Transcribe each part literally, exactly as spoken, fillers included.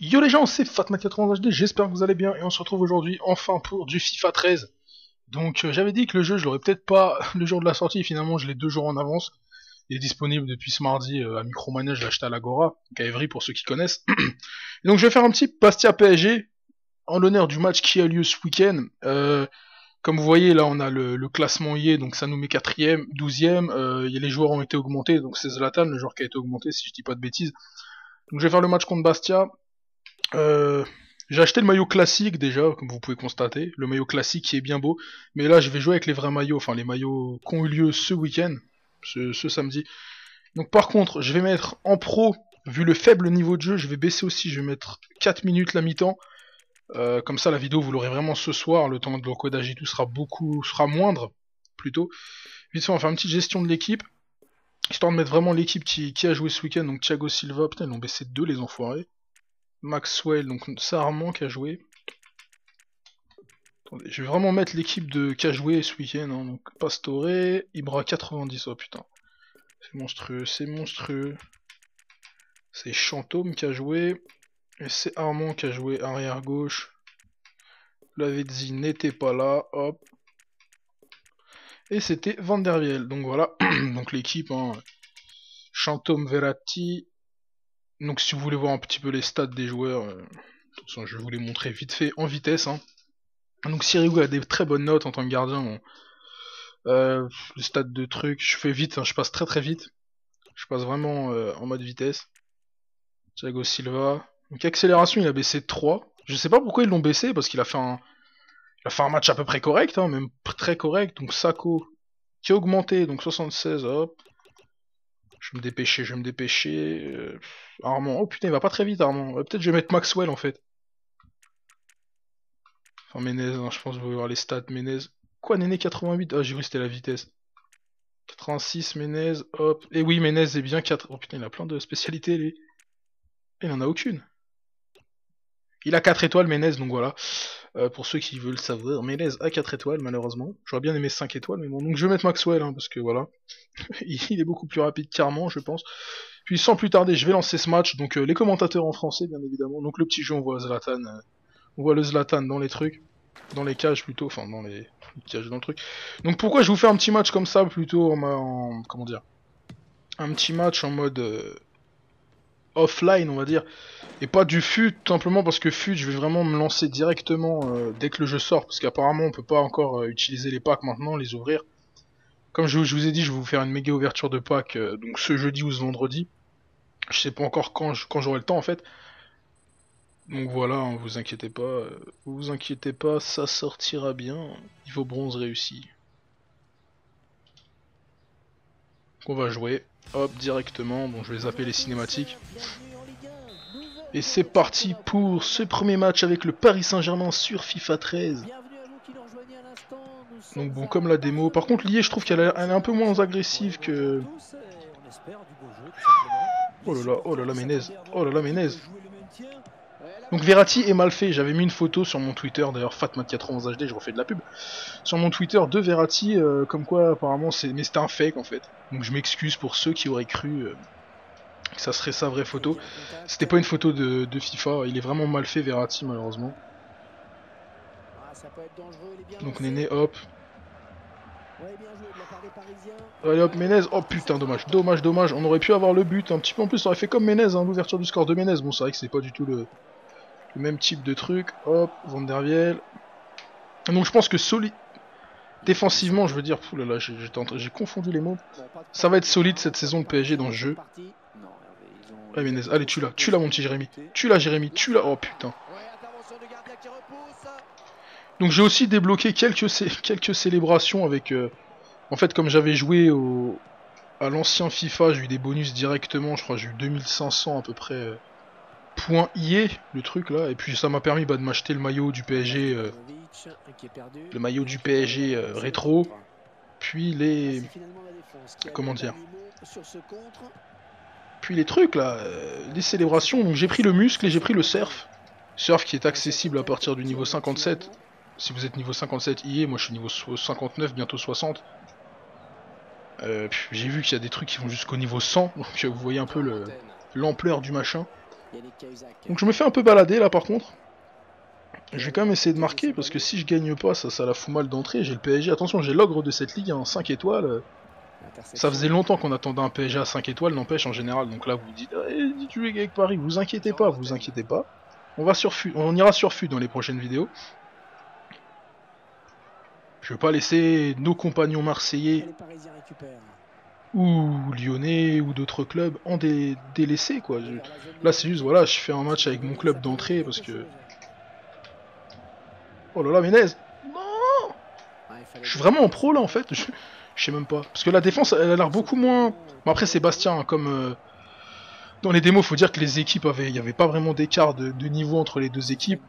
Yo les gens, c'est FatMat quatre-vingt-un H D, j'espère que vous allez bien, et on se retrouve aujourd'hui enfin pour du FIFA treize. Donc euh, j'avais dit que le jeu, je l'aurais peut-être pas le jour de la sortie, finalement je l'ai deux jours en avance. Il est disponible depuis ce mardi euh, à Micromania, je l'ai acheté à l'Agora, donc à Evry pour ceux qui connaissent. Et donc je vais faire un petit Bastia P S G, en l'honneur du match qui a lieu ce week-end. Euh, comme vous voyez, là on a le, le classement I E, donc ça nous met quatrième, douzième, euh, les joueurs ont été augmentés, donc c'est Zlatan, le joueur qui a été augmenté, si je dis pas de bêtises. Donc je vais faire le match contre Bastia. Euh, j'ai acheté le maillot classique déjà, comme vous pouvez constater, le maillot classique qui est bien beau, mais là je vais jouer avec les vrais maillots, enfin les maillots qui ont eu lieu ce week-end, ce, ce samedi. Donc par contre, je vais mettre en pro, vu le faible niveau de jeu, je vais baisser aussi, je vais mettre quatre minutes la mi-temps, euh, comme ça la vidéo vous l'aurez vraiment ce soir, le temps de l'encodage et tout sera beaucoup, sera moindre, plutôt. Vite fait, on va faire une petite gestion de l'équipe, histoire de mettre vraiment l'équipe qui, qui a joué ce week-end, donc Thiago Silva, putain ils l'ont baissé de deux les enfoirés. Maxwell, donc c'est Armand qui a joué. Attendez, je vais vraiment mettre l'équipe de qui a joué ce week-end. Hein, donc Pastore, Ibra quatre-vingt-dix, oh putain. C'est monstrueux, c'est monstrueux. C'est Chantôme qui a joué. Et c'est Armand qui a joué arrière-gauche. Lavezzi n'était pas là, hop. Et c'était Van der Wiel. Donc voilà, donc l'équipe, hein. Chantôme, Verratti. Donc si vous voulez voir un petit peu les stats des joueurs, euh, de toute façon, je vais vous les montrer vite fait en vitesse. Hein. Donc Sirigu a des très bonnes notes en tant que gardien. Bon. Euh, les stats de trucs, je fais vite, hein, je passe très très vite. Je passe vraiment euh, en mode vitesse. Thiago Silva. Donc accélération, il a baissé de trois. Je sais pas pourquoi ils l'ont baissé, parce qu'il a fait un. Il a fait un match à peu près correct, hein, même très correct. Donc Sako qui a augmenté, donc soixante-seize, hop. Je vais me dépêcher, je vais me dépêcher. Euh, Armand, oh putain, il va pas très vite, Armand. Euh, Peut-être je vais mettre Maxwell en fait. Enfin, Ménez, hein, je pense que vous allez voir les stats. Ménez. Quoi, Néné quatre-vingt-huit? Ah, j'ai cru que c'était la vitesse. quatre-vingt-six, Ménez, hop. Et oui, Ménez est bien quatre. Oh putain, il a plein de spécialités, lui. Il en a aucune. Il a quatre étoiles, Ménez, donc voilà. Euh, pour ceux qui veulent le savoir, Ménez a quatre étoiles, malheureusement. J'aurais bien aimé cinq étoiles, mais bon. Donc je vais mettre Maxwell, hein, parce que voilà. Il est beaucoup plus rapide qu'Armand, je pense. Puis sans plus tarder, je vais lancer ce match. Donc euh, les commentateurs en français, bien évidemment. Donc le petit jeu, on voit Zlatan. Euh, on voit le Zlatan dans les trucs. Dans les cages, plutôt. Enfin, dans les, les cages, dans le truc. Donc pourquoi je vous fais un petit match comme ça, plutôt en... en comment dire, un petit match en mode... Euh, offline, on va dire, et pas du fut, tout simplement parce que fut, je vais vraiment me lancer directement euh, dès que le jeu sort, parce qu'apparemment on peut pas encore euh, utiliser les packs maintenant, les ouvrir. Comme je, je vous ai dit, je vais vous faire une méga ouverture de pack, euh, donc ce jeudi ou ce vendredi, je sais pas encore quand je, quand j'aurai le temps en fait. Donc voilà, hein, vous inquiétez pas, euh, vous inquiétez pas, ça sortira bien. Niveau bronze réussi. On va jouer. Hop, directement, bon je vais zapper les cinématiques. Et c'est parti pour ce premier match avec le Paris Saint-Germain sur FIFA treize. Donc bon, comme la démo, par contre l'I A je trouve qu'elle est un peu moins agressive que... Oh là là, oh là là Ménez, oh là là Ménez. Donc Verratti est mal fait, j'avais mis une photo sur mon Twitter, d'ailleurs FatMat quatre-vingt-un H D, je refais de la pub, sur mon Twitter de Verratti, euh, comme quoi apparemment c'est... Mais c'était un fake en fait, donc je m'excuse pour ceux qui auraient cru euh, que ça serait sa vraie photo. C'était pas une photo de, de FIFA, il est vraiment mal fait Verratti malheureusement. Donc Néné, hop. Allez hop Ménez, oh putain dommage, dommage, dommage, on aurait pu avoir le but un petit peu en plus, ça aurait fait comme Ménez, hein, l'ouverture du score de Ménez, bon c'est vrai que c'est pas du tout le... le même type de truc, hop, Van der Wiel. Donc je pense que solide, défensivement je veux dire, là j'ai confondu les mots, ça va être solide cette saison de P S G dans le jeu. Ouais, Ménez, allez tu l'as, tu l'as mon petit Jérémy, tu l'as Jérémy, tu l'as, oh putain. Donc j'ai aussi débloqué quelques, cé quelques célébrations avec, euh... en fait comme j'avais joué au... à l'ancien FIFA, j'ai eu des bonus directement, je crois j'ai eu deux mille cinq cents à peu près... Euh... point I E, le truc là, et puis ça m'a permis bah, de m'acheter le maillot du P S G, euh, le maillot du P S G euh, rétro, puis les, comment dire, puis les trucs là, euh, les célébrations, donc j'ai pris le muscle et j'ai pris le surf, surf qui est accessible à partir du niveau cinquante-sept, si vous êtes niveau cinquante-sept I E, moi je suis niveau cinquante-neuf, bientôt soixante, euh, j'ai vu qu'il y a des trucs qui vont jusqu'au niveau cent, donc vous voyez un peu l'ampleur du machin. Donc je me fais un peu balader là par contre. Je vais quand même essayer de marquer parce que si je gagne pas, ça, ça la fout mal d'entrée. J'ai le P S G, attention, j'ai l'ogre de cette ligue, hein, cinq étoiles. Ça faisait longtemps qu'on attendait un P S G à cinq étoiles, n'empêche en général. Donc là vous, vous dites, eh, dites tu es avec Paris, vous inquiétez pas, vous inquiétez pas. On va sur F U, on ira sur F U dans les prochaines vidéos. Je veux pas laisser nos compagnons marseillais ou lyonnais ou d'autres clubs en dé délaisser quoi. Je... Là c'est juste voilà, je fais un match avec mon club d'entrée parce que. Oh là là, Ménez! Non! Je suis vraiment en pro là en fait, je... je sais même pas. Parce que la défense elle a l'air beaucoup moins. Bon, après c'est Bastia, hein, comme euh... dans les démos, faut dire que les équipes avaient. Il n'y avait pas vraiment d'écart de... de niveau entre les deux équipes.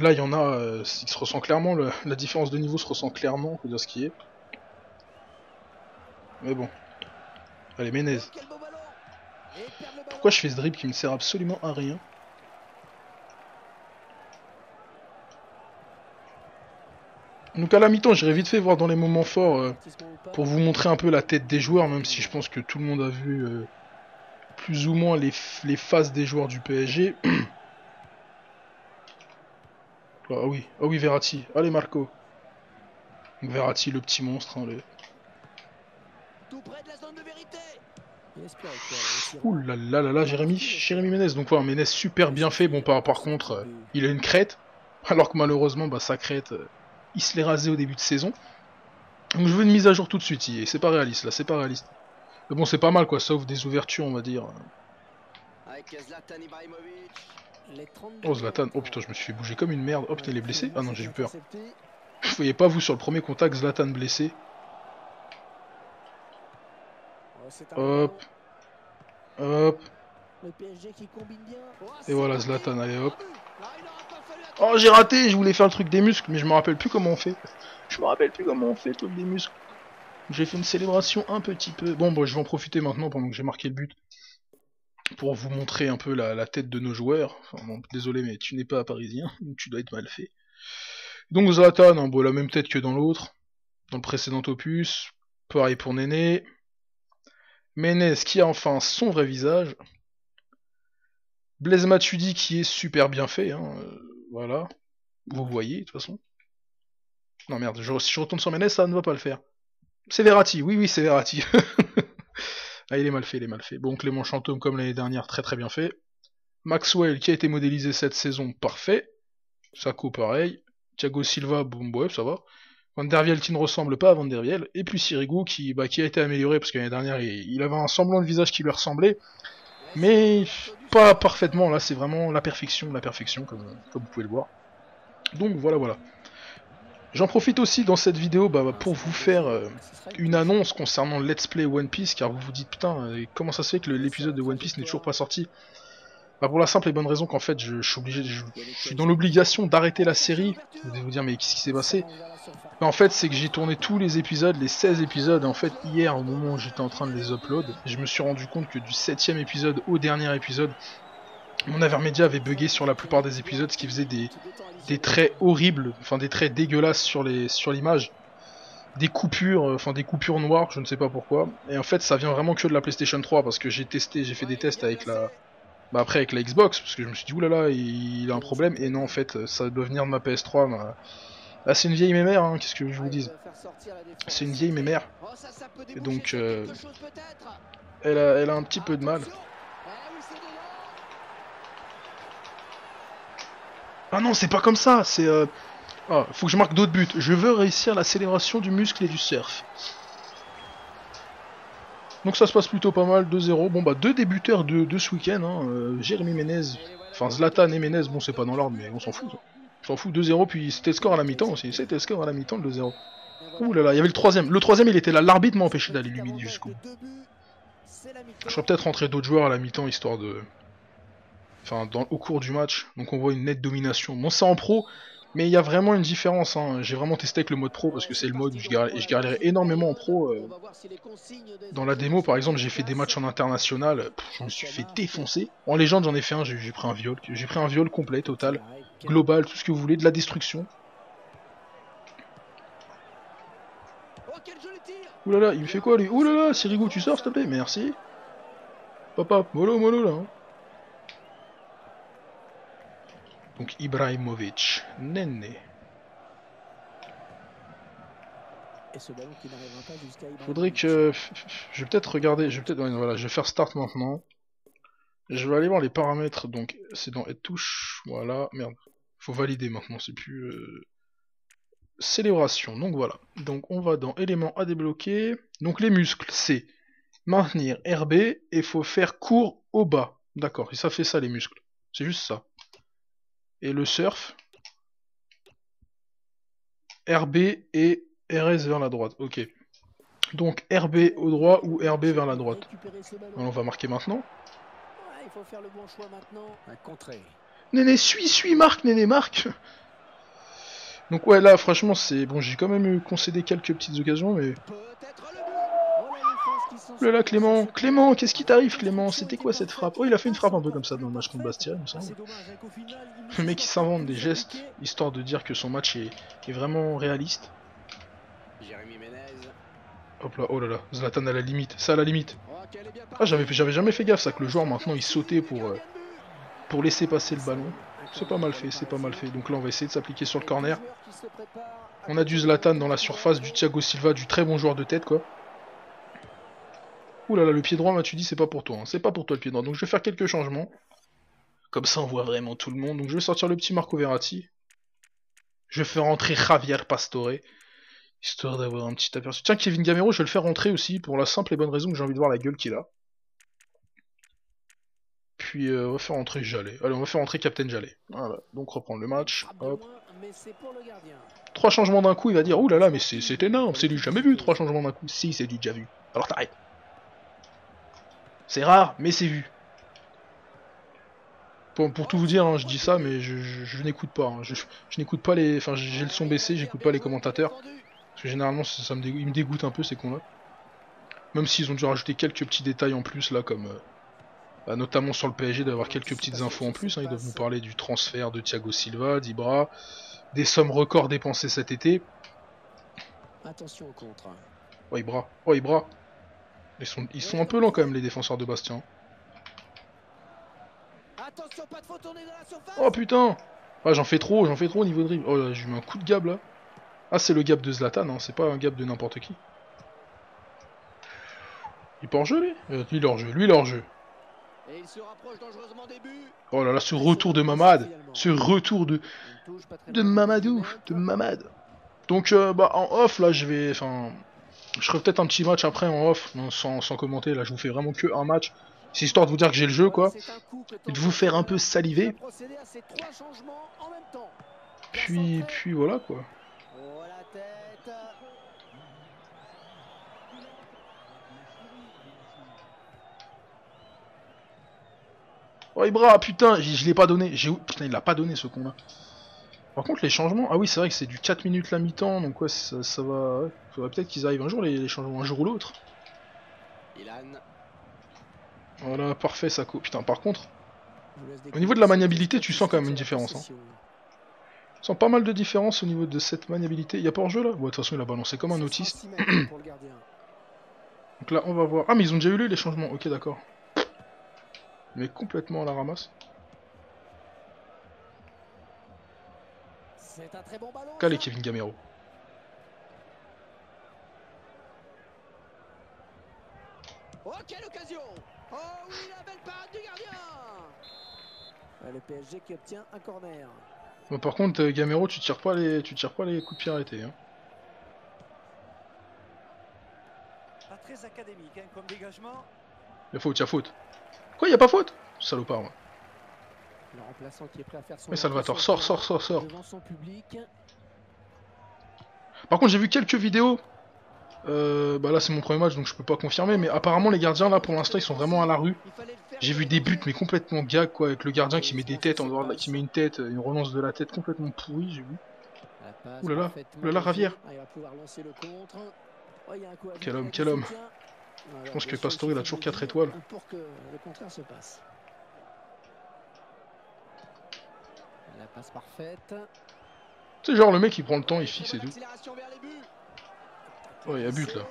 Là il y en a, euh... il se ressent clairement, le... la différence de niveau se ressent clairement, faut dire ce qui est. Mais bon. Allez, Ménez. Pourquoi je fais ce dribble qui me sert absolument à rien? Donc à la mi-temps, j'irai vite fait voir dans les moments forts euh, pour vous montrer un peu la tête des joueurs, même si je pense que tout le monde a vu euh, plus ou moins les, les phases des joueurs du P S G. Ah oui, ah oui, Verratti. Allez, Marco. Donc, Verratti, le petit monstre. Hein, le... Ouh là là là là, Jérémy, Jérémy Ménez. Donc voilà, ouais, Ménez super bien fait. Bon, par, par contre, euh, il a une crête. Alors que malheureusement, bah, sa crête, euh, il se l'est rasé au début de saison. Donc je veux une mise à jour tout de suite. Et c'est pas réaliste là, c'est pas réaliste. Mais bon, c'est pas mal quoi, sauf des ouvertures, on va dire. Oh Zlatan, oh putain, je me suis fait bouger comme une merde. Oh putain, il est blessé. Ah non, j'ai eu peur. Vous voyez pas, vous, sur le premier contact, Zlatan blessé. Hop, hop, et voilà Zlatan, allez hop. Oh j'ai raté, je voulais faire le truc des muscles, mais je me rappelle plus comment on fait. Je me rappelle plus comment on fait le truc des muscles. J'ai fait une célébration un petit peu. Bon, bon, je vais en profiter maintenant pendant que j'ai marqué le but. Pour vous montrer un peu la, la tête de nos joueurs. Enfin, bon, désolé, mais tu n'es pas parisien, donc tu dois être mal fait. Donc Zlatan, hein, bon, la même tête que dans l'autre. Dans le précédent opus. Pareil pour Néné. Ménez qui a enfin son vrai visage. Blaise Matuidi qui est super bien fait. Hein. Voilà. Vous voyez, de toute façon. Non, merde. Je, si je retourne sur Ménez, ça ne va pas le faire. C'est Verratti. Oui, oui, c'est Verratti. Ah, il est mal fait, il est mal fait. Bon, Clément Chantôme, comme l'année dernière, très très bien fait. Maxwell qui a été modélisé cette saison, parfait. Sako, pareil. Thiago Silva, boum, ouais, ça va. Van der Wiel qui ne ressemble pas à Van der Wiel, et puis Sirigu qui, bah, qui a été amélioré parce que l'année dernière il, il avait un semblant de visage qui lui ressemblait, mais pas parfaitement, là c'est vraiment la perfection, la perfection comme, comme vous pouvez le voir. Donc voilà, voilà. J'en profite aussi dans cette vidéo bah, pour vous faire euh, une annonce concernant Let's Play One Piece, car vous vous dites putain, euh, comment ça se fait que l'épisode de One Piece n'est toujours pas sorti? Bah pour la simple et bonne raison qu'en fait je, je suis obligé, je, je suis dans l'obligation d'arrêter la série. Vous allez vous dire mais qu'est-ce qui s'est passé? Mais en fait c'est que j'ai tourné tous les épisodes, les seize épisodes, et en fait hier au moment où j'étais en train de les upload, je me suis rendu compte que du septième épisode au dernier épisode, mon Avermedia avait bugué sur la plupart des épisodes, ce qui faisait des, des traits horribles, enfin des traits dégueulasses sur les sur l'image. Des coupures, enfin des coupures noires, je ne sais pas pourquoi. Et en fait ça vient vraiment que de la PlayStation trois parce que j'ai testé, j'ai fait des tests avec la... Bah après avec la Xbox, parce que je me suis dit oulala il a un problème, et non en fait ça doit venir de ma P S trois, ma... Ah c'est une vieille mémère, hein, qu'est-ce que je vous dise, c'est une vieille mémère, et donc euh, elle, a, elle a un petit peu de mal. Ah non c'est pas comme ça, c'est... Euh... Ah, faut que je marque d'autres buts, je veux réussir la célébration du muscle et du surf. Donc ça se passe plutôt pas mal, deux zéro. Bon bah deux débuteurs de, de ce week-end, hein, euh, Jérémy Ménez, enfin Zlatan et Ménez, bon c'est pas dans l'ordre mais on s'en fout. Ça. On s'en fout, deux zéro, puis c'était le score à la mi-temps aussi, c'était le score à la mi-temps de deux zéro. Ouh là là, il y avait le troisième, le troisième il était là, l'arbitre m'a empêché d'aller l'humilier jusqu'au bout. Je vais peut-être rentrer d'autres joueurs à la mi-temps histoire de... Enfin dans, au cours du match, donc on voit une nette domination. Bon c'est en pro, mais il y a vraiment une différence, hein. J'ai vraiment testé avec le mode pro parce que c'est le mode où je galère, et je galérais énormément en pro. Euh, dans la démo par exemple j'ai fait des matchs en international, pff, je me suis fait défoncer. En légende j'en ai fait un, j'ai pris un viol, j'ai pris un viol complet, total, global, tout ce que vous voulez, de la destruction. Oulala, il me fait quoi lui? Oulala, Sirigu tu sors s'il te plaît, merci. Papa, mollo mollo là. Hein. Donc Ibrahimovic, Néné. Faudrait que... Je vais peut-être regarder... Je vais peut-être... Voilà, je vais faire start maintenant. Je vais aller voir les paramètres. Donc c'est dans être touche. Voilà. Merde. Faut valider maintenant. C'est plus... Euh... Célébration. Donc voilà. Donc on va dans éléments à débloquer. Donc les muscles, c'est maintenir R B et faut faire court au bas. D'accord. Et ça fait ça les muscles. C'est juste ça. Et le surf. R B et... R S vers la droite, ok. Donc R B au droit ou R B vers la droite. Alors, on va marquer maintenant. Néné, suis, suis, marque, Néné, marque. Donc ouais, là, franchement, c'est... Bon, j'ai quand même concédé quelques petites occasions, mais... Le là, Clément, Clément, qu'est-ce qui t'arrive, Clément? C'était quoi cette frappe? Oh, il a fait une frappe un peu comme ça dans le match contre Bastia, il me semble. Le mec, il s'invente des gestes, histoire de dire que son match est, est vraiment réaliste. Jérémy Ménez. Hop là, oh là là, Zlatan à la limite, ça à la limite. Ah, j'avais jamais fait gaffe ça, que le joueur maintenant il sautait pour, euh, pour laisser passer le ballon. C'est pas mal fait, c'est pas mal fait. Donc là on va essayer de s'appliquer sur le corner. On a du Zlatan dans la surface, du Thiago Silva, du très bon joueur de tête quoi. Ouh là là, le pied droit, Matuidi, c'est pas pour toi, hein. C'est pas pour toi le pied droit. Donc je vais faire quelques changements. Comme ça on voit vraiment tout le monde. Donc je vais sortir le petit Marco Verratti. Je vais faire rentrer Javier Pastore. Histoire d'avoir un petit aperçu. Tiens, Kevin Gameiro, je vais le faire rentrer aussi, pour la simple et bonne raison que j'ai envie de voir la gueule qu'il a. Puis, euh, on va faire rentrer Jallet. Allez, on va faire rentrer Captain Jallet. Voilà, donc reprendre le match. Hop. Trois changements d'un coup, il va dire, ouh là là, mais c'est énorme, c'est du jamais vu, trois changements d'un coup. Si, c'est du déjà vu. Alors t'arrêtes. C'est rare, mais c'est vu. Pour, pour tout vous dire, hein, je dis ça, mais je, je, je n'écoute pas. Hein. Je, je n'écoute pas les... Enfin, j'ai le son baissé, j'écoute pas les commentateurs. Parce que généralement, ça, ça me dégoûte, ils me dégoûtent un peu ces cons-là. Même s'ils ont dû rajouter quelques petits détails en plus, là, comme... Euh, bah, notamment sur le P S G, d'avoir quelques petites infos en plus. Hein, ils doivent nous parler du transfert de Thiago Silva, d'Ibra, des sommes records dépensées cet été. Attention au contre. Oh, Ibra. Oh, Ibra. Ils sont, ils sont un peu lents, quand même, les défenseurs de Bastia. Oh, putain. Ah, j'en fais trop, j'en fais trop au niveau de dribble. Oh, j'ai eu un coup de gab, là. Ah, c'est le gap de Zlatan, hein, c'est pas un gap de n'importe qui. Il part en jeu, lui euh, Lui, il est en jeu, lui, il est en jeu. Et il se rapproche dangereusement des buts. Oh là là, ce retour de Mamad. Ce retour de... De Mamadou, de Mamad. Donc, euh, bah, en off, là, je vais... Enfin, je ferai peut-être un petit match après en off, non, sans, sans commenter. Là, je vous fais vraiment que un match. C'est histoire de vous dire que j'ai le jeu, quoi. Et de vous faire un peu saliver. Puis, puis, voilà, quoi. Oh Ibra, putain, je, je l'ai pas donné. Putain, il l'a pas donné ce con là. Par contre, les changements. Ah oui, c'est vrai que c'est du quatre minutes la mi-temps. Donc, ouais, ça, ça va. Ouais. Faudrait peut-être qu'ils arrivent un jour, les, les changements, un jour ou l'autre. Voilà, parfait, Sako. Putain, par contre, au niveau de la maniabilité, tu sens quand même une différence. Hein. Tu sens pas mal de différence au niveau de cette maniabilité. Il n'y a pas hors jeu là. Bon, de toute façon, il a balancé comme un autiste. Donc là, on va voir. Ah, mais ils ont déjà eu lieu les changements. Ok, d'accord. Mais complètement à la ramasse. Calé bon Kevin Gameiro. Oh, quelle occasion! Oh oui, la belle parade du gardien! Ah, le P S G qui obtient un corner. Bon, par contre, Gameiro, tu tires pas les, tu tires pas les coups de pied arrêtés. Hein. Pas très académique hein, comme dégagement. Il y a faute, il y a faute. Quoi, il n'y a pas faute? Salopard, ouais. Le remplaçant qui est prêt à faire son... Mais Salvatore, sort, sort, sort, sort. Par contre, j'ai vu quelques vidéos. Euh, bah là, c'est mon premier match, donc je peux pas confirmer. Mais apparemment, les gardiens, là, pour l'instant, ils sont vraiment à la rue. J'ai vu des buts, mais complètement gag, quoi. Avec le gardien qui met des têtes en dehors de la... Qui met une tête, une relance de la tête complètement pourrie, j'ai vu. Ouh là là, ouh là là, Javier. Quel homme, quel homme. Je pense que Pastore il a toujours quatre étoiles. Pour que le contraire se passe. La passe parfaite. C'est genre le mec il prend le temps, il fixe et tout. Oh il y a but là.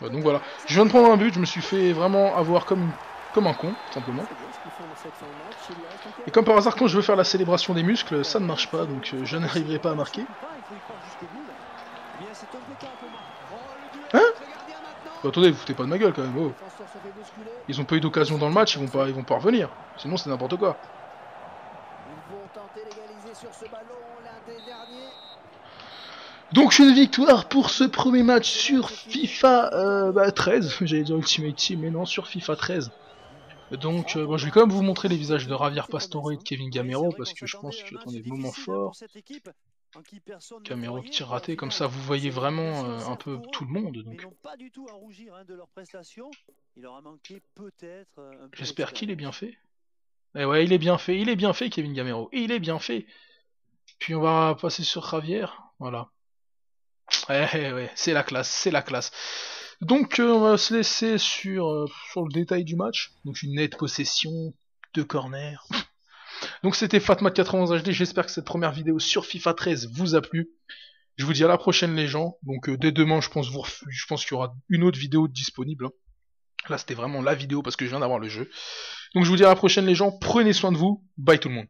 Bah, donc voilà. Je viens de prendre un but, je me suis fait vraiment avoir comme comme un con, simplement. Et comme par hasard, quand je veux faire la célébration des muscles, ça ne marche pas, donc je n'arriverai pas à marquer. Hein? Bah, attendez, vous foutez pas de ma gueule quand même. Oh. Ils ont pas eu d'occasion dans le match, ils vont pas, ils vont pas revenir. Sinon c'est n'importe quoi. Donc une victoire pour ce premier match sur FIFA euh, bah, treize. J'allais dire Ultimate Team, mais non, sur FIFA treize. Donc, euh, bon, je vais quand même vous montrer les visages de Javier Pastore et de Kevin Gameiro, parce que je pense que dans des moments forts, Gameiro qui tire raté, comme ça vous voyez vraiment euh, un peu tout le monde. Donc, j'espère qu'il est bien fait. Eh ouais, il est bien fait, il est bien fait, Kevin Gameiro, il est bien fait. Puis on va passer sur Javier, voilà. Ouais, ouais, ouais, c'est la classe, c'est la classe. Donc euh, on va se laisser sur, euh, sur le détail du match. Donc une nette possession, deux corners. Donc c'était FatMat quatre-vingt-onze H D, j'espère que cette première vidéo sur FIFA treize vous a plu. Je vous dis à la prochaine les gens. Donc euh, dès demain je pense, vous ref... je pense qu'il y aura une autre vidéo disponible. Hein. Là c'était vraiment la vidéo parce que je viens d'avoir le jeu. Donc je vous dis à la prochaine les gens, prenez soin de vous, bye tout le monde.